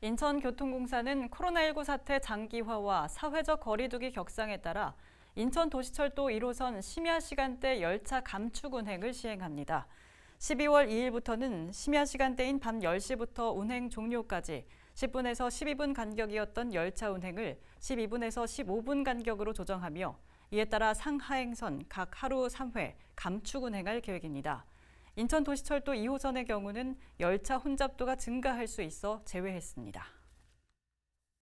인천교통공사는 코로나19 사태 장기화와 사회적 거리두기 격상에 따라 인천도시철도 1호선 심야 시간대 열차 감축 운행을 시행합니다. 12월 2일부터는 심야 시간대인 밤 10시부터 운행 종료까지 10분에서 12분 간격이었던 열차 운행을 12분에서 15분 간격으로 조정하며 이에 따라 상하행선 각 하루 3회 감축 운행할 계획입니다. 인천도시철도 2호선의 경우는 열차 혼잡도가 증가할 수 있어 제외했습니다.